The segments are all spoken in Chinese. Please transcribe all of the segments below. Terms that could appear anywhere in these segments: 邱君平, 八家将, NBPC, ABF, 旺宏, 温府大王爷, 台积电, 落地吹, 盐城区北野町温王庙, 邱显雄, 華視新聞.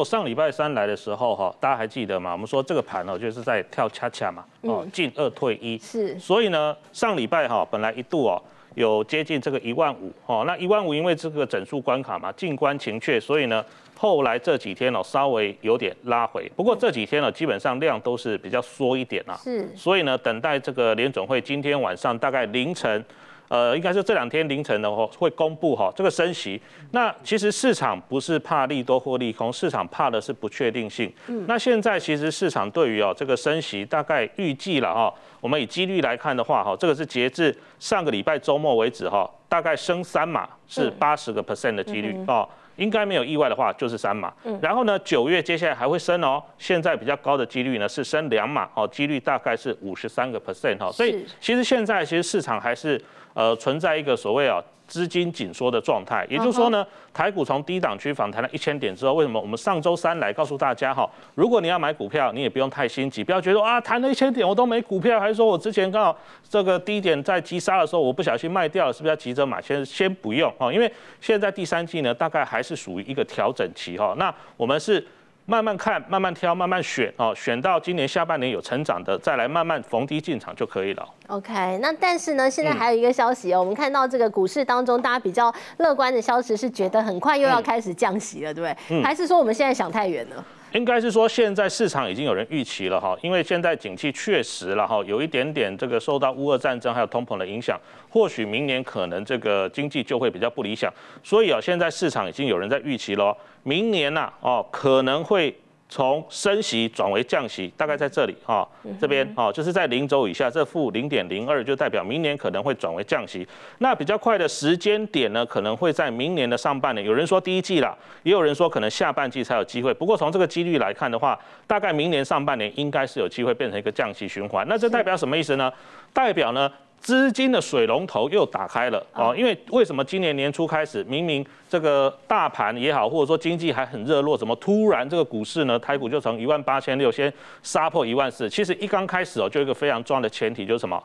果上礼拜三来的时候哈，大家还记得吗？我们说这个盘哦，就是在跳恰恰嘛，哦，进二退一。是。所以呢，上礼拜哈，本来一度哦有接近这个15000哦，那15000因为这个整数关卡嘛，静观情却，所以呢，后来这几天哦稍微有点拉回。不过这几天呢，基本上量都是比较缩一点啦。是。所以呢，等待这个联准会今天晚上大概凌晨。应该是这两天凌晨的哦，会公布哈这个升息。那其实市场不是怕利多或利空，市场怕的是不确定性。那现在其实市场对于哦这个升息大概预计了哈，我们以几率来看的话哈，这个是截至上个礼拜周末为止哈，大概升3码是80% 的几率哦。应该没有意外的话，就是3码。然后呢，9月接下来还会升哦。现在比较高的几率呢是升2码哦，几率大概是53% 哈。所以其实现在其实市场还是存在一个所谓啊资金紧缩的状态。也就是说呢，台股从低档区反弹了1000点之后，为什么我们上周三来告诉大家哈，如果你要买股票，你也不用太心急，不要觉得啊谈了1000点我都没股票，还是说我之前刚好这个低点在急杀的时候我不小心卖掉了，是不是要急着买？先不用哈，因为现在第三季呢大概还是属于一个调整期哈，那我们是慢慢看、慢慢挑、慢慢选哦，选到今年下半年有成长的，再来慢慢逢低进场就可以了。OK， 那但是呢，现在还有一个消息哦，我们看到这个股市当中，大家比较乐观的消息是觉得很快又要开始降息了，对不对？还是说我们现在想太远了？应该是说，现在市场已经有人预期了哈，因为现在景气确实了哈，有一点点这个受到乌俄战争还有通膨的影响，或许明年可能这个经济就会比较不理想，所以啊，现在市场已经有人在预期了，明年呐哦可能会从升息转为降息，大概在这里哈，这边哦就是在0轴以下，这-0.02就代表明年可能会转为降息。那比较快的时间点呢，可能会在明年的上半年，有人说第一季啦，也有人说可能下半季才有机会。不过从这个几率来看的话，大概明年上半年应该是有机会变成一个降息循环。那这代表什么意思呢？代表呢？资金的水龙头又打开了哦，因为为什么今年年初开始，明明这个大盘也好，或者说经济还很热络，怎么突然这个股市呢？台股就从18600先杀破14000。其实一刚开始哦，就有一个非常重要的前提，就是什么？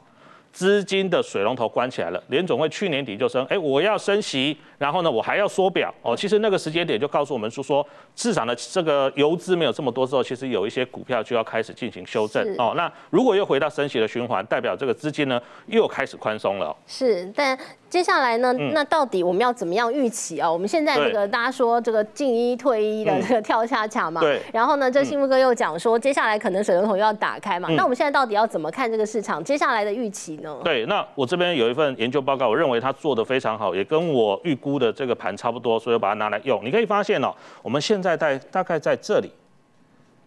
资金的水龙头关起来了，联总会去年底就升，哎，我要升息，然后呢，我还要缩表哦。其实那个时间点就告诉我们说，市场的这个游资没有这么多之后，其实有一些股票就要开始进行修正哦。那如果又回到升息的循环，代表这个资金呢又开始宽松了。是，但接下来呢，那到底我们要怎么样预期啊？我们现在这个大家说这个进一退一的这个跳恰恰嘛，对。然后呢，这幸福哥又讲说，接下来可能水龙头又要打开嘛。那我们现在到底要怎么看这个市场接下来的预期呢？对，那我这边有一份研究报告，我认为它做得非常好，也跟我预估的这个盘差不多，所以我把它拿来用。你可以发现哦，我们现在大概在这里，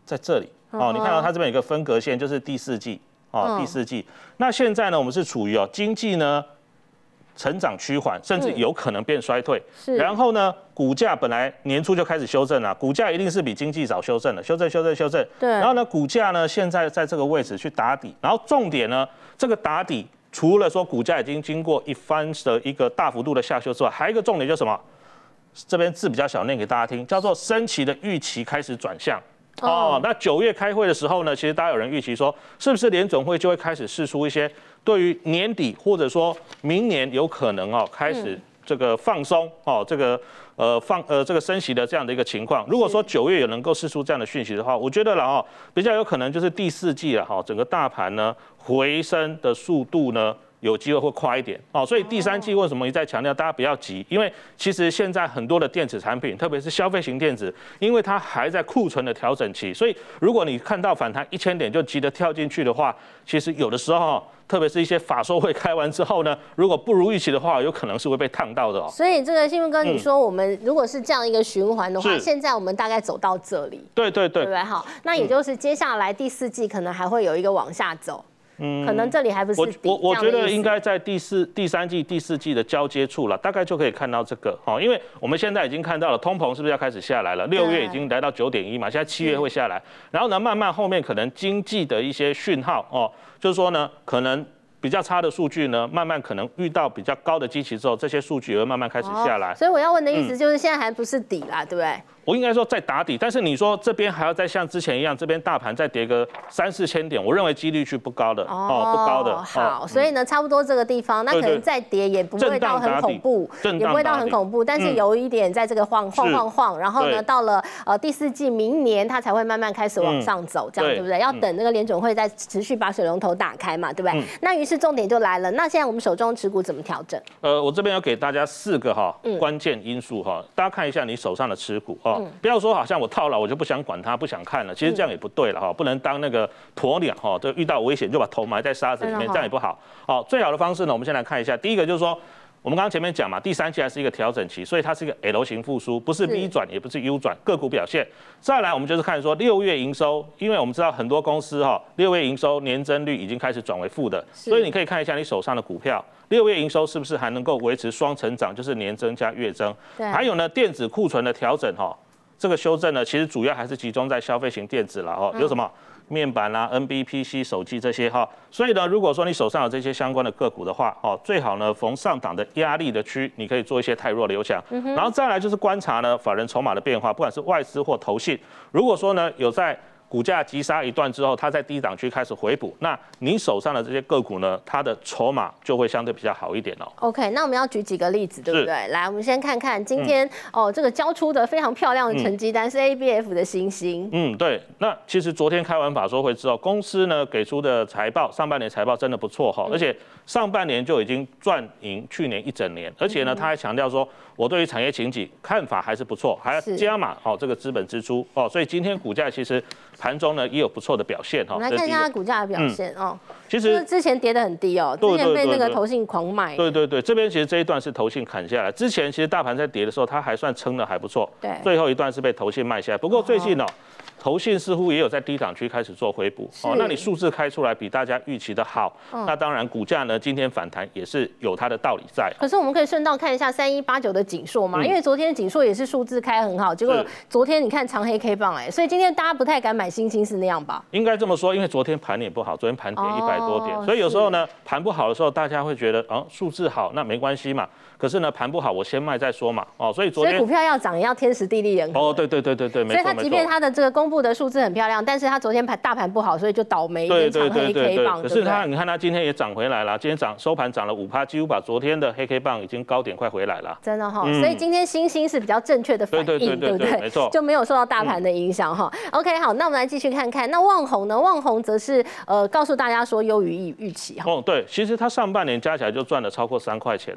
在这里哦，你看到它这边有一个分隔线，就是第4季哦，第4季。那现在呢，我们是处于哦经济呢成长趋缓，甚至有可能变衰退。然后呢，股价本来年初就开始修正了，股价一定是比经济早修正了，修正。对。然后呢，股价呢现在在这个位置去打底，然后重点呢。这个打底，除了说股价已经经过一番的一个大幅度的下修之外，还有一个重点就是什么？这边字比较小，念给大家听，叫做升息的预期开始转向。哦，那9月开会的时候呢，其实大家有人预期说，是不是联准会就会开始释出一些对于年底或者说明年有可能哦开始这个放松哦这个。这个升息的这样的一个情况，如果说9月也能够释出这样的讯息的话，我觉得啦哦，比较有可能就是第4季了哈，整个大盘呢回升的速度呢有机会会快一点哦，所以第3季为什么一再强调大家不要急，因为其实现在很多的电子产品，特别是消费型电子，因为它还在库存的调整期，所以如果你看到反弹1000点就急着跳进去的话，其实有的时候。特别是一些法说会开完之后呢，如果不如预期的话，有可能是会被烫到的哦。所以这个幸福哥，你说我们如果是这样一个循环的话，现在我们大概走到这里，对不对？好，那也就是接下来第4季可能还会有一个往下走。可能这里还不是底，我觉得应该在第3季、第4季的交接处了，大概就可以看到这个哈，因为我们现在已经看到了通膨是不是要开始下来了？6月已经来到9.1嘛，现在7月会下来，然后呢，慢慢后面可能经济的一些讯号哦，就是说呢，可能。比较差的数据呢，慢慢可能遇到比较高的基期之后，这些数据也会慢慢开始下来。所以我要问的意思就是，现在还不是底啦，对不对？我应该说在打底，但是你说这边还要再像之前一样，这边大盘再跌个3、4千点，我认为几率是不高的哦，不高的。好，所以呢，差不多这个地方，那可能再跌也不会到很恐怖，也不会到很恐怖，但是有一点在这个晃，然后呢，到了第四季明年它才会慢慢开始往上走，这样对不对？要等那个联准会再持续把水龙头打开嘛，对不对？那于是重点就来了，那现在我们手中持股怎么调整？我这边要给大家4个关键因素大家看一下你手上的持股不要说好像我套牢我就不想管它不想看了，其实这样也不对了不能当那个鸵鸟就遇到危险就把头埋在沙子里面，这样也不好。最好的方式呢，我们先来看一下，第一个就是说。我们刚刚前面讲嘛，第三季还是一个调整期，所以它是一个 L 型复苏，不是 V 转，也不是 U 转，个股表现。再来，我们就是看说6月营收，因为我们知道很多公司6月营收年增率已经开始转为负的，所以你可以看一下你手上的股票，6月营收是不是还能够维持双成长，就是年增加月增。还有呢，电子库存的调整这个修正呢，其实主要还是集中在消费型电子了有什么？面板啦、NBPC 手机这些所以呢，如果说你手上有这些相关的个股的话，最好呢逢上档的压力的区，你可以做一些汰弱留强，然后再来就是观察呢法人筹码的变化，不管是外资或投信，如果说呢有在股价急杀一段之后，它在低档区开始回补，那你手上的这些个股呢，它的筹码就会相对比较好一点哦。OK， 那我们要举几个例子，对不对？来，我们先看看今天这个交出的非常漂亮的成绩单是 ABF 的星星。对。那其实昨天开完法说会之后，公司呢给出的财报，上半年财报真的不错而且上半年就已经赚赢去年一整年，而且呢，他还强调说，我对于产业前景看法还是不错，还要加码这个资本支出所以今天股价其实。盘中呢也有不错的表现我们来看一下它股价的表现其实之前跌得很低之前被那个投信狂买。对，这边其实这一段是投信砍下来，之前其实大盘在跌的时候它还算撑得还不错，对，最后一段是被投信卖下来。不过最近投信似乎也有在低档区开始做回补那你数字开出来比大家预期的好，那当然股价呢今天反弹也是有它的道理在。可是我们可以顺道看一下3189的景硕嘛，因为昨天景硕也是数字开很好，结果昨天你看长黑 K 棒所以今天大家不太敢买星星是那样吧？应该这么说，因为昨天盘也不好，昨天盘跌100多点，所以有时候呢盘不好的时候，大家会觉得数字好那没关系嘛，可是呢盘不好我先卖再说嘛所以昨天所以股票要涨也要天时地利人和对，所以它即便它的这个公布的数字很漂亮，但是它昨天大盘不好，所以就倒霉。对，长黑 K 棒。可是它，你看它今天也涨回来了，今天收盘涨了5%，几乎把昨天的黑 K 棒已经高点快回来了。真的所以今天星星是比较正确的反应，对不对？没错，就没有受到大盘的影响OK， 好，那我们来继续看看，那旺宏呢？旺宏则是告诉大家说优于预期对，其实它上半年加起来就赚了超过3块钱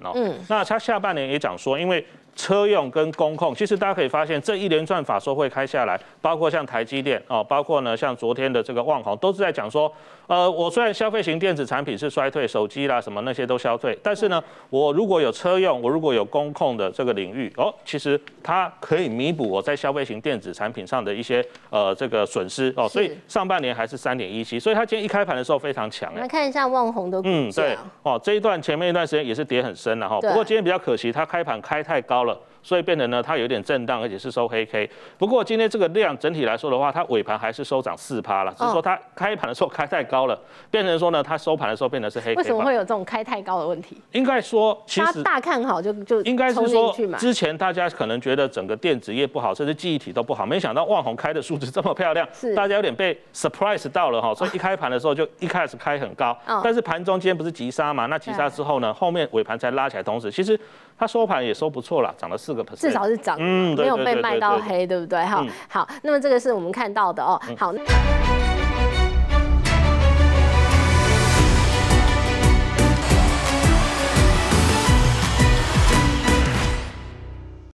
那它下半年也讲说，因为车用跟工控，其实大家可以发现，这一连串法说会开下来，包括像台积电包括呢像昨天的这个旺宏，都是在讲说，我虽然消费型电子产品是衰退，手机啦什么那些都消退，但是呢，我如果有车用，我如果有工控的这个领域其实它可以弥补我在消费型电子产品上的一些这个损失所以上半年还是3.17，所以它今天一开盘的时候非常强。来看一下旺宏的股价，对这一段前面一段时间也是跌很深了不过今天比较可惜，它开盘开太高。所以变成呢，它有点震荡，而且是收黑 K。不过今天这个量整体来说的话，它尾盘还是收涨4%了，只是说它开盘的时候开太高了，变成说呢，它收盘的时候变成是黑 K。为什么会有这种开太高的问题？应该说，其实大看好就应该是说，之前大家可能觉得整个电子业不好，甚至记忆体都不好，没想到旺宏开的数字这么漂亮，大家有点被 surprise 到了所以一开盘的时候就一开始开很高，但是盘中间不是急杀嘛？那急杀之后呢，后面尾盘才拉起来，同时其实它收盘也收不错了，涨了4%，至少是涨，没有被卖到黑，对不对？好，那么这个是我们看到的好。